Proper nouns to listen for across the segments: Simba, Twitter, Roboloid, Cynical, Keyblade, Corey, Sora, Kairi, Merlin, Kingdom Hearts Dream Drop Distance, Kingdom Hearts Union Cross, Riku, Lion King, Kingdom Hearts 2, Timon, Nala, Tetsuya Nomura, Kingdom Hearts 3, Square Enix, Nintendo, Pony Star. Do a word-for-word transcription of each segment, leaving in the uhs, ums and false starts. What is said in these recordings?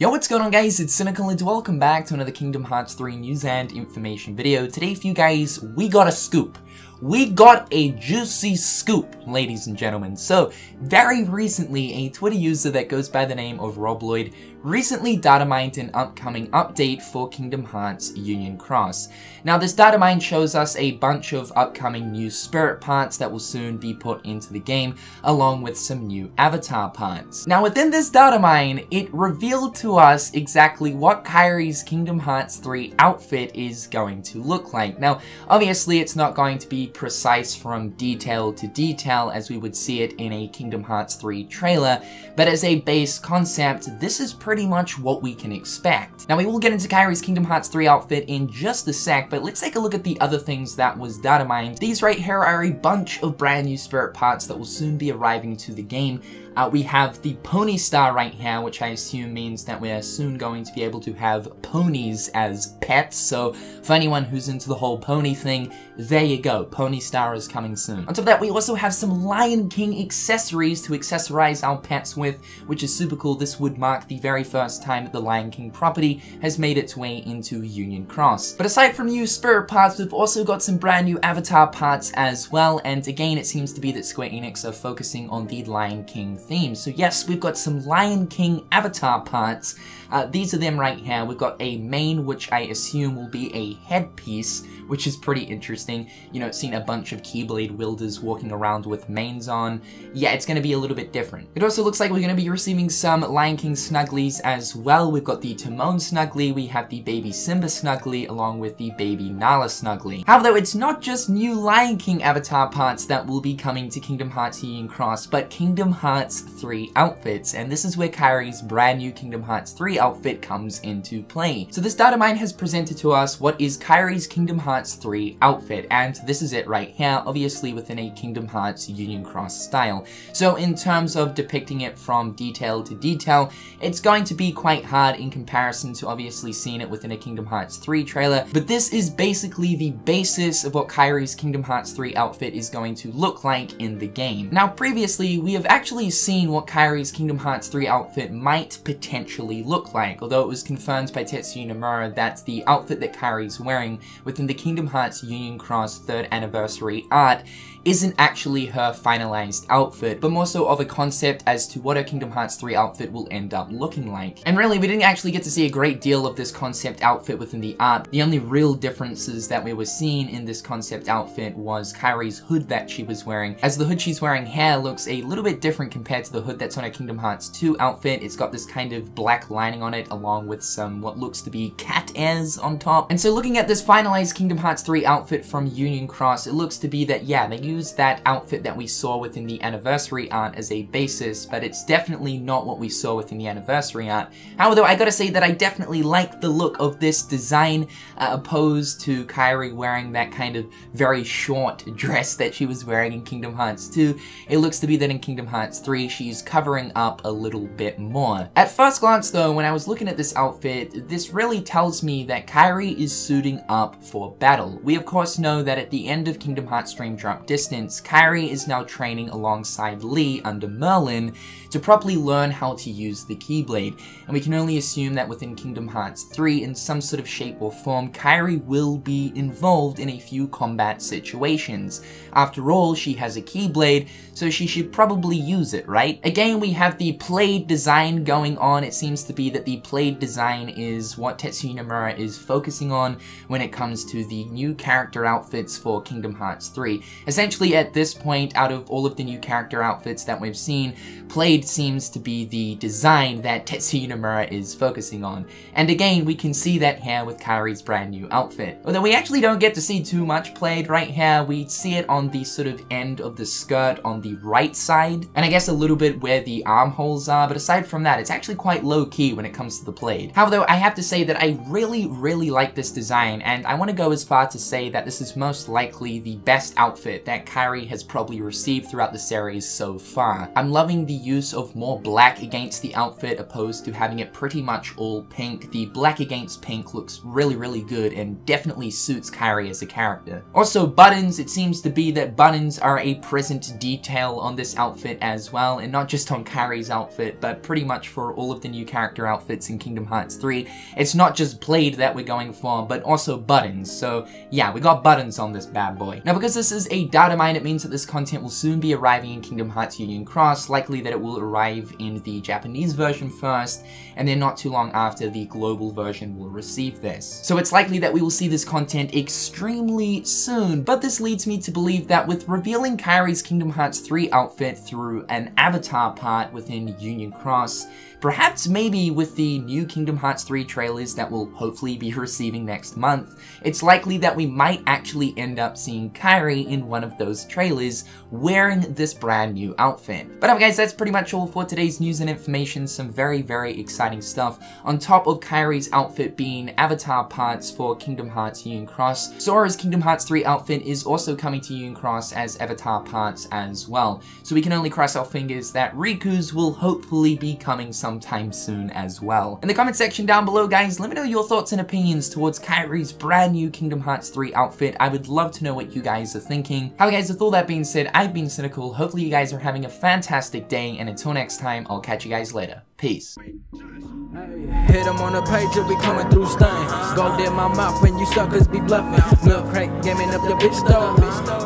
Yo, what's going on guys, it's Cynical and welcome back to another Kingdom Hearts three news and information video. Today for you guys, we got a scoop. We got a juicy scoop, ladies and gentlemen. So, very recently, a Twitter user that goes by the name of Roboloid recently datamined an upcoming update for Kingdom Hearts Union Cross. Now, this datamine shows us a bunch of upcoming new spirit parts that will soon be put into the game, along with some new avatar parts. Now, within this datamine, it revealed to us exactly what Kairi's Kingdom Hearts three outfit is going to look like. Now, obviously it's not going to be precise from detail to detail as we would see it in a Kingdom Hearts three trailer, but as a base concept, this is pretty much what we can expect. Now, we will get into Kairi's Kingdom Hearts three outfit in just a sec, but let's take a look at the other things that was datamined. These right here are a bunch of brand new spirit parts that will soon be arriving to the game. Uh, we have the Pony Star right here, which I assume means that we're soon going to be able to have ponies as pets, so for anyone who's into the whole pony thing, there you go, Pony Star is coming soon. On top of that, we also have some Lion King accessories to accessorize our pets with, which is super cool. This would mark the very first time that the Lion King property has made its way into Union Cross. But aside from new spirit parts, we've also got some brand new avatar parts as well, and again, it seems to be that Square Enix are focusing on the Lion King theme. So yes, we've got some Lion King avatar parts. Uh, these are them right here. We've got a mane, which I assume will be a headpiece, which is pretty interesting. You know, it's seen a bunch of Keyblade wielders walking around with manes on. Yeah, it's going to be a little bit different. It also looks like we're going to be receiving some Lion King snugglies as well. We've got the Timon snuggly, we have the baby Simba snuggly, along with the baby Nala snuggly. However, it's not just new Lion King avatar parts that will be coming to Kingdom Hearts Union Cross, but Kingdom Hearts three outfits, and this is where Kairi's brand new Kingdom Hearts three outfit comes into play. So this datamine has presented to us what is Kairi's Kingdom Hearts three outfit, and this is it right here, obviously within a Kingdom Hearts Union Cross style. So in terms of depicting it from detail to detail, it's going to be quite hard in comparison to obviously seeing it within a Kingdom Hearts three trailer, but this is basically the basis of what Kairi's Kingdom Hearts three outfit is going to look like in the game. Now previously, we have actually seen what Kairi's Kingdom Hearts three outfit might potentially look like, although it was confirmed by Tetsuya Nomura that the outfit that Kairi's wearing within the Kingdom Hearts Union Cross third Anniversary art isn't actually her finalized outfit, but more so of a concept as to what her Kingdom Hearts three outfit will end up looking like. And really, we didn't actually get to see a great deal of this concept outfit within the art. The only real differences that we were seeing in this concept outfit was Kairi's hood that she was wearing, as the hood she's wearing here looks a little bit different compared to the hood that's on her Kingdom Hearts two outfit. It's got this kind of black lining on it, along with some what looks to be cat ears on top. And so looking at this finalized Kingdom Hearts three outfit from Union Cross, it looks to be that, yeah, they use that outfit that we saw within the anniversary art as a basis, but it's definitely not what we saw within the anniversary art. However, I gotta say that I definitely like the look of this design, uh, opposed to Kairi wearing that kind of very short dress that she was wearing in Kingdom Hearts two. It looks to be that in Kingdom Hearts three, she's covering up a little bit more. At first glance though, when I was looking at this outfit, this really tells me that Kairi is suiting up for battle. We of course know that at the end of Kingdom Hearts Dream Drop Distance, Kairi is now training alongside Lee under Merlin to properly learn how to use the Keyblade, and we can only assume that within Kingdom Hearts three, in some sort of shape or form, Kairi will be involved in a few combat situations. After all, she has a Keyblade, so she should probably use it, right? Again, we have the blade design going on. It seems to be that the blade design is what Tetsuya Nomura is focusing on when it comes to the new character outfits for Kingdom Hearts three. Essentially, Essentially at this point, out of all of the new character outfits that we've seen, Blade seems to be the design that Tetsuya Nomura is focusing on. And again, we can see that here with Kairi's brand new outfit. Although we actually don't get to see too much Blade right here, we see it on the sort of end of the skirt on the right side, and I guess a little bit where the armholes are, but aside from that, it's actually quite low-key when it comes to the Blade. However, I have to say that I really, really like this design, and I want to go as far to say that this is most likely the best outfit that that Kairi has probably received throughout the series so far. I'm loving the use of more black against the outfit opposed to having it pretty much all pink. The black against pink looks really, really good and definitely suits Kairi as a character. Also buttons, it seems to be that buttons are a present detail on this outfit as well, and not just on Kairi's outfit, but pretty much for all of the new character outfits in Kingdom Hearts three. It's not just blade that we're going for, but also buttons, so yeah, we got buttons on this bad boy. Now because this is a data mine, it means that this content will soon be arriving in Kingdom Hearts Union Cross, likely that it will arrive in the Japanese version first, and then not too long after the global version will receive this. So it's likely that we will see this content extremely soon, but this leads me to believe that with revealing Kairi's Kingdom Hearts three outfit through an avatar part within Union Cross, perhaps maybe with the new Kingdom Hearts three trailers that we'll hopefully be receiving next month, it's likely that we might actually end up seeing Kairi in one of those trailers wearing this brand new outfit. But anyway guys, that's pretty much all for today's news and information. Some very, very exciting stuff. On top of Kairi's outfit being avatar parts for Kingdom Hearts Union Cross, Sora's Kingdom Hearts three outfit is also coming to Union Cross as avatar parts as well. So we can only cross our fingers that Riku's will hopefully be coming sometime sometime soon as well. In the comment section down below guys, let me know your thoughts and opinions towards Kairi's brand new Kingdom Hearts three outfit. I would love to know what you guys are thinking. How guys, with all that being said, I've been Cynical. Hopefully you guys are having a fantastic day, and until next time, I'll catch you guys later. Peace. Hit him on the page, you'll be coming through stain. Gold in my mouth when you suckers be bluffing. Milk crate gaming up the bitch though.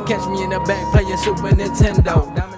Catch me in the back playing Super Nintendo.